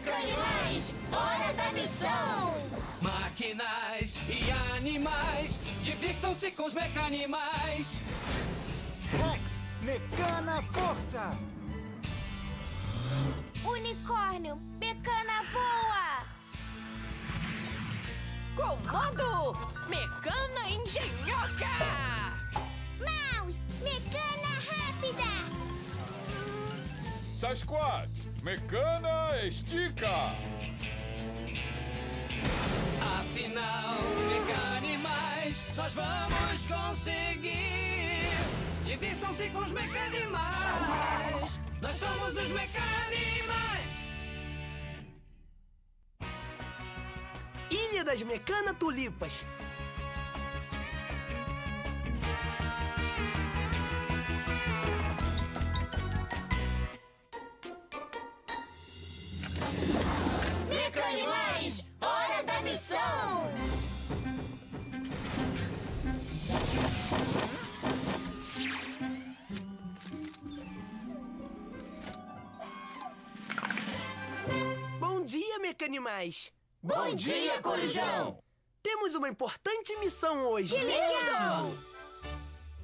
Mecanimais, hora da missão! Máquinas e animais, divirtam-se com os mecanimais! Rex, mecana força! Unicórnio, mecana voa! Comodo, mecana engenhoca! Mouse, mecana rápida! Sasquatch, mecana estica! Afinal, mecanimais, nós vamos conseguir! Divirtam-se com os mecanimais! Nós somos os mecanimais! Ilha das Mecana Tulipas. Mecanimais, hora da missão! Bom dia, mecanimais! Bom dia, Corujão! Temos uma importante missão hoje. Que legal!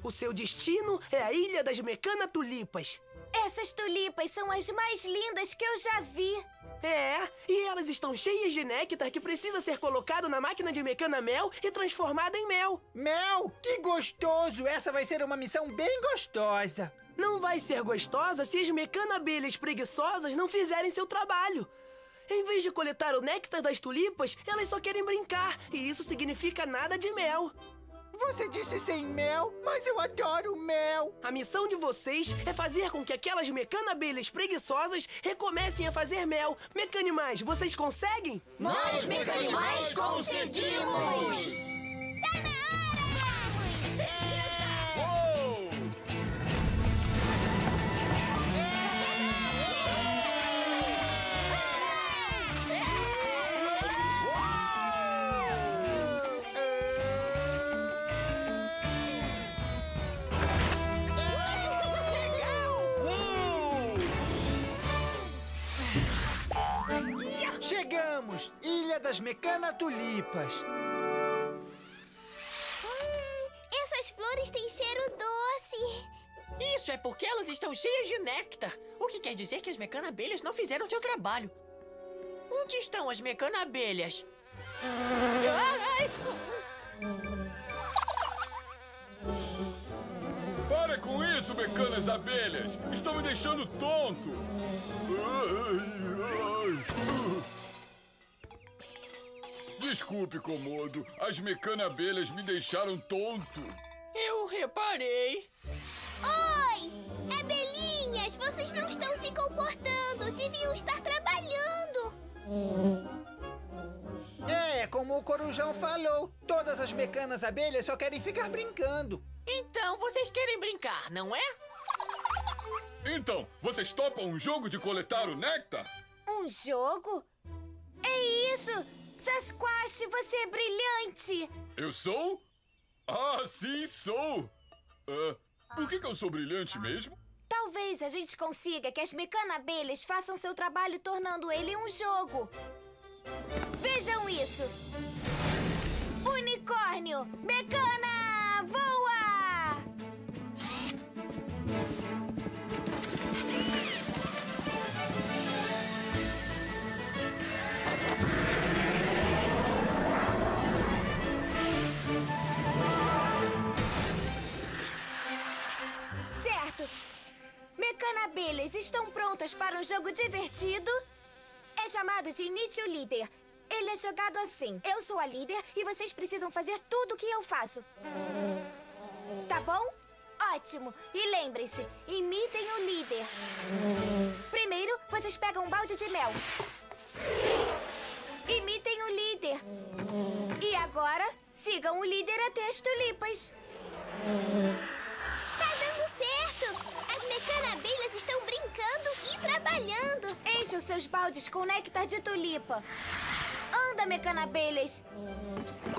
O seu destino é a Ilha das Mecana Tulipas. Essas tulipas são as mais lindas que eu já vi. É, e elas estão cheias de néctar que precisa ser colocado na máquina de mecana mel e transformado em mel. Mel? Que gostoso! Essa vai ser uma missão bem gostosa. Não vai ser gostosa se as mecana abelhas preguiçosas não fizerem seu trabalho. Em vez de coletar o néctar das tulipas, elas só querem brincar, e isso significa nada de mel. Você disse sem mel, mas eu adoro mel. A missão de vocês é fazer com que aquelas mecanabelhas preguiçosas recomecem a fazer mel. Mecanimais, vocês conseguem? Nós, mecanimais, conseguimos! Tá na hora! Chegamos! Ilha das Mecana Tulipas. Essas flores têm cheiro doce. Isso é porque elas estão cheias de néctar, o que quer dizer que as mecana abelhas não fizeram seu trabalho. Onde estão as mecana abelhas? Para com isso, mecanas abelhas! Estão me deixando tonto! Desculpe, Comodo. As mecanabelhas me deixaram tonto. Eu reparei. Oi! Abelhinhas, vocês não estão se comportando. Deviam estar trabalhando. É, como o Corujão falou. Todas as mecanas abelhas só querem ficar brincando. Então, vocês querem brincar, não é? Então, vocês topam um jogo de coletar o néctar? Um jogo? É isso! Sasquatch, você é brilhante! Eu sou? Ah, sim, sou! Por que eu sou brilhante mesmo? Talvez a gente consiga que as mecanabelhas façam seu trabalho tornando ele um jogo. Vejam isso! Unicórnio! Mecana! Voa! Mecanabelhas estão prontas para um jogo divertido? É chamado de imite o líder. Ele é jogado assim. Eu sou a líder e vocês precisam fazer tudo o que eu faço. Tá bom? Ótimo! E lembrem-se, imitem o líder. Primeiro, vocês pegam um balde de mel. Imitem o líder. E agora, sigam o líder até as tulipas. Tá dando certo! As mecanabelhas estão brincando e trabalhando. Encham seus baldes com néctar de tulipa. Anda, mecanabelhas.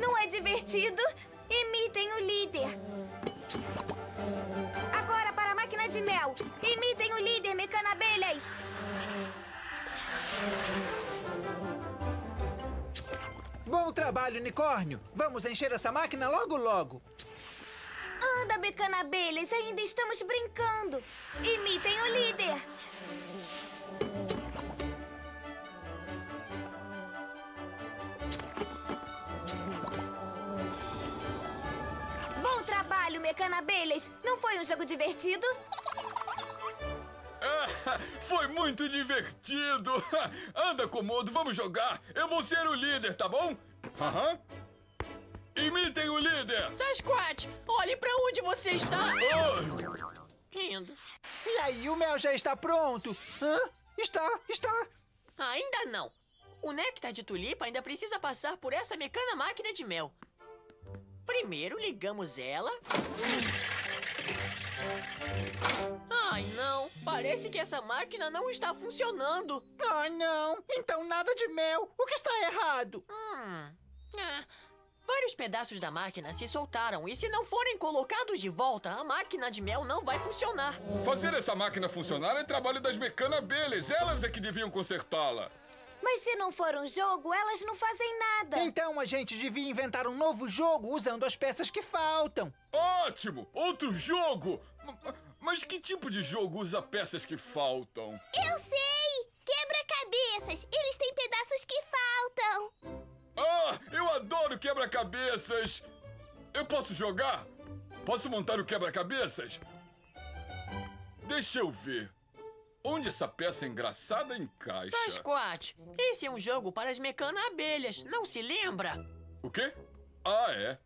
Não é divertido? Imitem o líder. Agora para a máquina de mel. Imitem o líder, mecanabelhas. trabalho, unicórnio. Vamos encher essa máquina logo, logo. Anda, Mecanabeles, ainda estamos brincando. Imitem o líder. Bom trabalho, Mecanabeles. Não foi um jogo divertido? Foi muito divertido. Anda, Comodo, vamos jogar. Eu vou ser o líder, tá bom? Aham. Imitem o líder! Sasquatch, olhe pra onde você está! Rindo. E aí, o mel já está pronto? Hã? Está! Ainda não. O néctar de tulipa ainda precisa passar por essa mecana máquina de mel. Primeiro ligamos ela... Ai, não. Parece que essa máquina não está funcionando. Ai, não. Então nada de mel. O que está errado? Vários pedaços da máquina se soltaram e se não forem colocados de volta, a máquina de mel não vai funcionar. Fazer essa máquina funcionar é trabalho das Mecanabeles. Elas é que deviam consertá-la. Mas se não for um jogo, elas não fazem nada. Então a gente devia inventar um novo jogo usando as peças que faltam. Ótimo! Outro jogo! Mas que tipo de jogo usa peças que faltam? Eu sei! Quebra-cabeças! Eles têm pedaços que faltam. Ah, eu adoro quebra-cabeças! Eu posso jogar? Posso montar o quebra-cabeças? Deixa eu ver. Onde essa peça engraçada encaixa? Sasquatch, esse é um jogo para as Mecana-abelhas, não se lembra? O quê? Ah, é.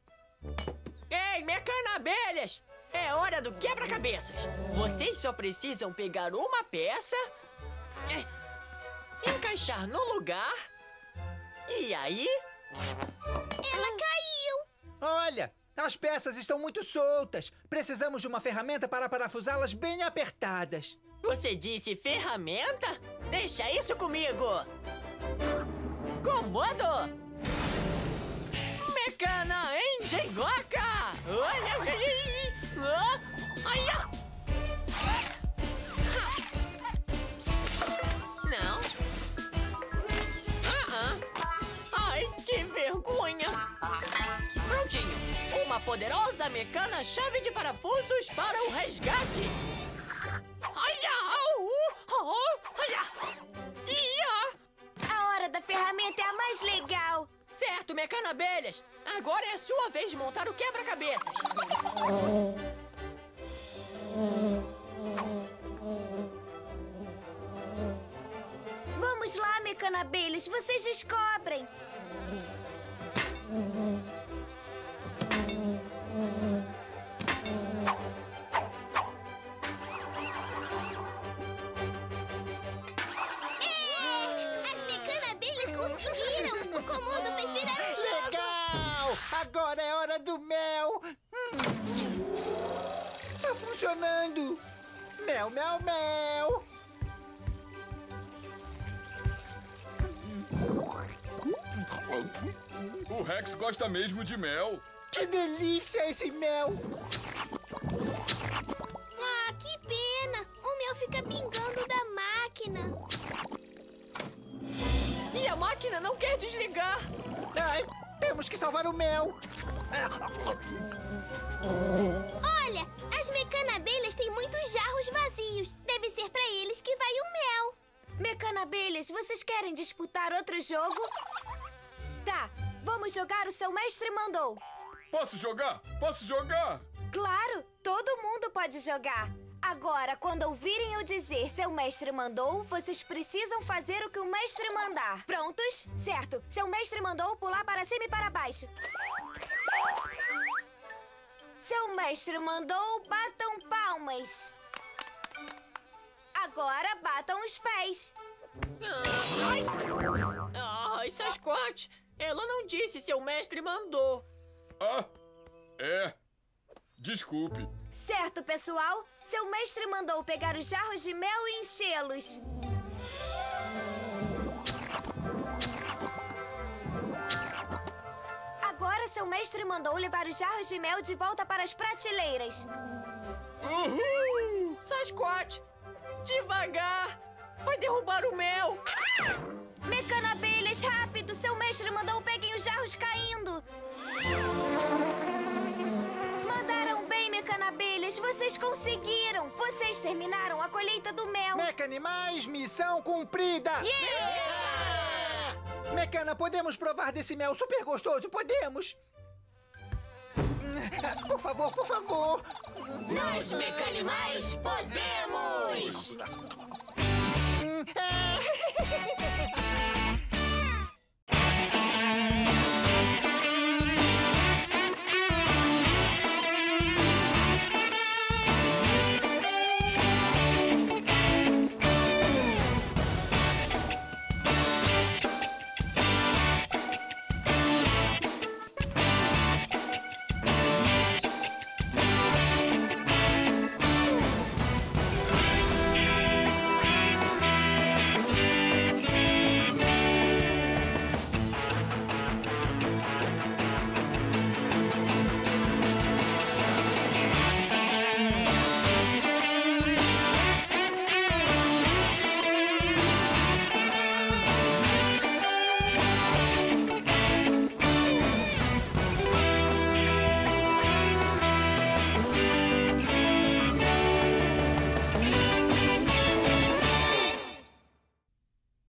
Ei, Mecana-abelhas! É hora do quebra-cabeças! Vocês só precisam pegar uma peça... encaixar no lugar... E aí? Ela caiu! Olha, as peças estão muito soltas. Precisamos de uma ferramenta para parafusá-las bem apertadas. Você disse ferramenta? Deixa isso comigo! Comodo! Mecana engenhoca! Olha aí! Não! Que vergonha! Prontinho! Uma poderosa mecana chave de parafusos para o resgate! A hora da ferramenta é a mais legal! Certo, Mecana-abelhas! Agora é a sua vez de montar o quebra-cabeças! Vamos lá, Mecana-abelhas! Vocês descobrem! As Mecana-abelhas conseguiram! O Comodo fez virar o jogo! Legal! Agora é hora do mel! Tá funcionando! Mel, mel, mel! O Rex gosta mesmo de mel. Que delícia esse mel! Ah, que pena! O mel fica pingando da máquina. E a máquina não quer desligar. Ai, temos que salvar o mel. Olha, as Mecana-abelhas têm muitos jarros vazios. Deve ser pra eles que vai o mel. Mecana-abelhas, vocês querem disputar outro jogo? Tá, vamos jogar o seu mestre mandou. Posso jogar? Posso jogar? Claro, todo mundo pode jogar. Agora, quando ouvirem eu dizer seu mestre mandou, vocês precisam fazer o que o mestre mandar. Prontos? Certo, seu mestre mandou pular para cima e para baixo. Seu mestre mandou, batam palmas. Agora batam os pés. Ai, Sasquatch! Ela não disse, seu mestre mandou. Ah, é. Desculpe. Certo, pessoal. Seu mestre mandou pegar os jarros de mel e enchê-los. Agora, seu mestre mandou levar os jarros de mel de volta para as prateleiras. Uhul! Sasquatch! Devagar! Vai derrubar o mel! Mecana-abelhas, mais rápido! Seu mestre mandou peguem os jarros caindo! Mandaram bem, Mecanabilhas! Vocês conseguiram! Vocês terminaram a colheita do mel! Mecanimais, missão cumprida! Yeah! Mecana, podemos provar desse mel super gostoso? Podemos! Por favor, por favor! Nós, Mecanimais, podemos!